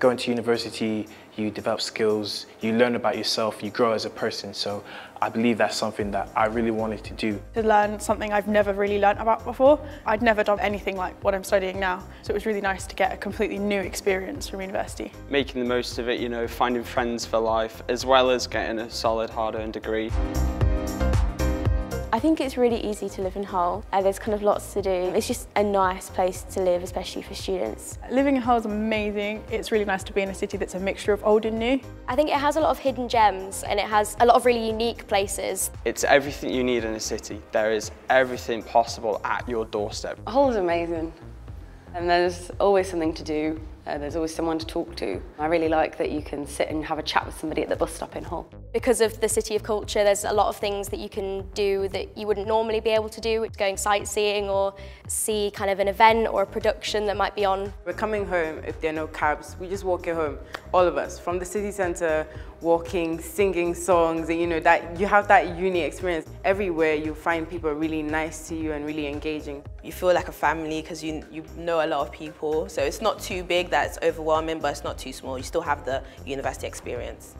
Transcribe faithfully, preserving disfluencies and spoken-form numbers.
going to university, you develop skills, you learn about yourself, you grow as a person. So I believe that's something that I really wanted to do. To learn something I've never really learnt about before. I'd never done anything like what I'm studying now. So it was really nice to get a completely new experience from university. Making the most of it, you know, finding friends for life, as well as getting a solid, hard-earned degree. I think it's really easy to live in Hull. Uh, there's kind of lots to do. It's just a nice place to live, especially for students. Living in Hull is amazing. It's really nice to be in a city that's a mixture of old and new. I think it has a lot of hidden gems and it has a lot of really unique places. It's everything you need in a city. There is everything possible at your doorstep. Hull is amazing. And there's always something to do. Uh, there's always someone to talk to. I really like that you can sit and have a chat with somebody at the bus stop in Hull. Because of the city of culture, there's a lot of things that you can do that you wouldn't normally be able to do, going sightseeing or see kind of an event or a production that might be on. We're coming home, if there are no cabs, we just walk it home, all of us, from the city centre, walking, singing songs, and you know, that you have that uni experience. Everywhere you find people really nice to you and really engaging. You feel like a family because you, you know a lot of people, so it's not too big that it's overwhelming, but it's not too small. You still have the university experience.